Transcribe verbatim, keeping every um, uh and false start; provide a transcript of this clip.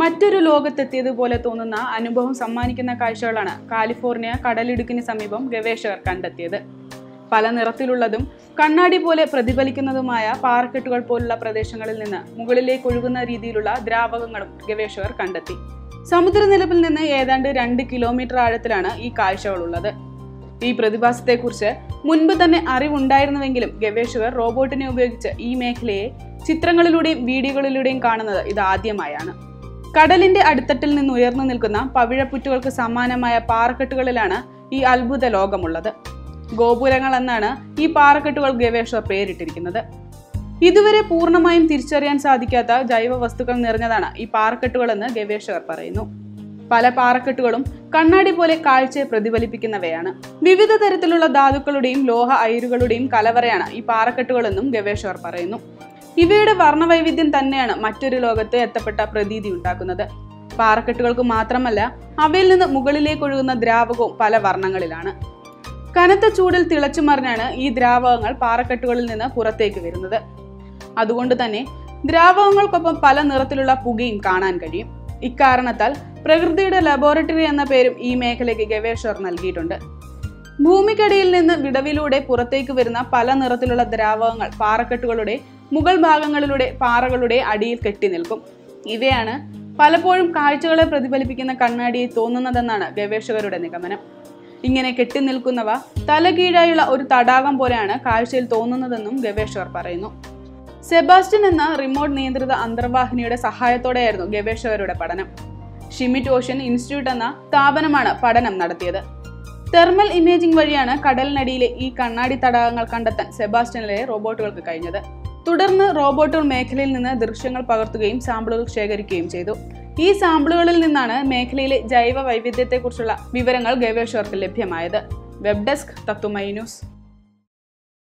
മറ്റൊരു ലോകത്തെത്തിയതുപോലെ തോന്നുന്ന അനുഭവം സമ്മാനിക്കുന്ന കാഴ്ചകളാണ് കാലിഫോർണിയ കടലിടുക്കിന് സമീപം ഗവേഷകർ കണ്ടെത്തിയത്. പല നിറത്തിലുള്ളതും കണ്ണാടി പോലെ പ്രതിഫലിക്കുന്നതുമായ പാറക്കെട്ടുകൾ പോലുള്ള പ്രദേശങ്ങളിൽ നിന്ന് മുകളിലേക്ക് ഒഴുകുന്ന രീതിയിലുള്ള ദ്രാവകങ്ങളും ഗവേഷകർ കണ്ടെത്തി. സമുദ്രനിരപ്പിൽ നിന്ന് ഏതാണ്ട് രണ്ട് കിലോമീറ്റർ ആഴത്തിലാണ് ഈ കാഴ്ചകളുള്ളത്. ഈ പ്രതിഭാസത്തെക്കുറിച്ച് മുൻപ് തന്നെ അറിവുണ്ടായിരുന്നുവെങ്കിലും ഗവേഷകർ റോബോട്ടിനെ ഉപയോഗിച്ച് ഈ മേഖലയെ ചിത്രങ്ങളിലൂടെയും വീഡിയോകളിലൂടെയും കാണുന്നത് ഇതാദ്യമായാണ്. കടലിന്റെ അടിത്തട്ടിൽ നിന്ന് ഉയർന്നു നിൽക്കുന്ന പവിഴപ്പുറ്റുകൾക്ക് സമാനമായ പാറക്കെട്ടുകളിലാണ് ഈ അത്ഭുത ലോകമുള്ളത്. ഗോപുരങ്ങൾ എന്നാണ് ഈ പാറക്കെട്ടുകൾ ഗവേഷകർ പേരിട്ടിരിക്കുന്നത്. ഇതുവരെ പൂർണ്ണമായും തിരിച്ചറിയാൻ സാധിക്കാത്ത ജൈവ വസ്തുക്കൾ നിറഞ്ഞതാണ് ഈ പാറക്കെട്ടുകൾ എന്ന് ഗവേഷകർ പറയുന്നു. പല പാറക്കെട്ടുകളും കണ്ണാടി പോലെ കാഴ്ചയെ പ്രതിഫലിപ്പിക്കുന്നവയാണ്. വിവിധ തരത്തിലുള്ള ധാതുക്കളുടെയും ലോഹ അയിരുകളുടെയും കലവറയാണ് ഈ പാറക്കെട്ടുകളെന്നും ഗവേഷകർ പറയുന്നു. ഇവയുടെ വർണ്ണവൈവിധ്യം തന്നെയാണ് മറ്റൊരു ലോകത്ത് എത്തപ്പെട്ട പ്രതീതി ഉണ്ടാക്കുന്നത്. പാറക്കെട്ടുകൾക്ക് മാത്രമല്ല, അവയിൽ നിന്ന് മുകളിലേക്ക് ഒഴുകുന്ന ദ്രാവകവും പല വർണ്ണങ്ങളിലാണ്. കനത്ത ചൂടിൽ തിളച്ചു മറിഞ്ഞാണ് ഈ ദ്രാവകങ്ങൾ പാറക്കെട്ടുകളിൽ നിന്ന് പുറത്തേക്ക് വരുന്നത്. അതുകൊണ്ട് തന്നെ ദ്രാവകങ്ങൾക്കൊപ്പം പല നിറത്തിലുള്ള പുകയും കാണാൻ കഴിയും. ഇക്കാരണത്താൽ പ്രകൃതിയുടെ ലബോറട്ടറി എന്ന പേരും ഈ മേഖലയ്ക്ക് ഗവേഷകർ നൽകിയിട്ടുണ്ട്. ഭൂമിക്കടിയിൽ നിന്ന് വിടവിലൂടെ പുറത്തേക്ക് വരുന്ന പല നിറത്തിലുള്ള ദ്രാവകങ്ങൾ പാറക്കെട്ടുകളുടെ മുകൾ ഭാഗങ്ങളിലൂടെ പാറകളുടെ അടിയിൽ കെട്ടി നിൽക്കും. ഇവയാണ് പലപ്പോഴും കാഴ്ചകളെ പ്രതിഫലിപ്പിക്കുന്ന കണ്ണാടിയെ തോന്നുന്നതെന്നാണ് ഗവേഷകരുടെ നിഗമനം. ഇങ്ങനെ കെട്ടി നിൽക്കുന്നവ തലകീഴായുള്ള ഒരു തടാകം പോലെയാണ് കാഴ്ചയിൽ തോന്നുന്നതെന്നും ഗവേഷകർ പറയുന്നു. സെബാസ്റ്റ്യൻ എന്ന റിമോട്ട് നിയന്ത്രിത അന്തർവാഹിനിയുടെ സഹായത്തോടെയായിരുന്നു ഗവേഷകരുടെ പഠനം. ഷിമിറ്റ് ഓഷ്യൻ ഇൻസ്റ്റിറ്റ്യൂട്ട് എന്ന സ്ഥാപനമാണ് പഠനം നടത്തിയത്. തെർമൽ ഇമേജിംഗ് വഴിയാണ് കടലിനടിയിലെ ഈ കണ്ണാടി തടാകങ്ങൾ കണ്ടെത്താൻ സെബാസ്റ്റ്യനിലെ റോബോട്ടുകൾക്ക് കഴിഞ്ഞത്. തുടർന്ന് റോബോട്ടുകൾ മേഖലയിൽ നിന്ന് ദൃശ്യങ്ങൾ പകർത്തുകയും സാമ്പിളുകൾ ശേഖരിക്കുകയും ചെയ്തു. ഈ സാമ്പിളുകളിൽ നിന്നാണ് മേഖലയിലെ ജൈവ വൈവിധ്യത്തെക്കുറിച്ചുള്ള വിവരങ്ങൾ ഗവേഷകർക്ക് ലഭ്യമായത്. Web desk Tatwamayi news.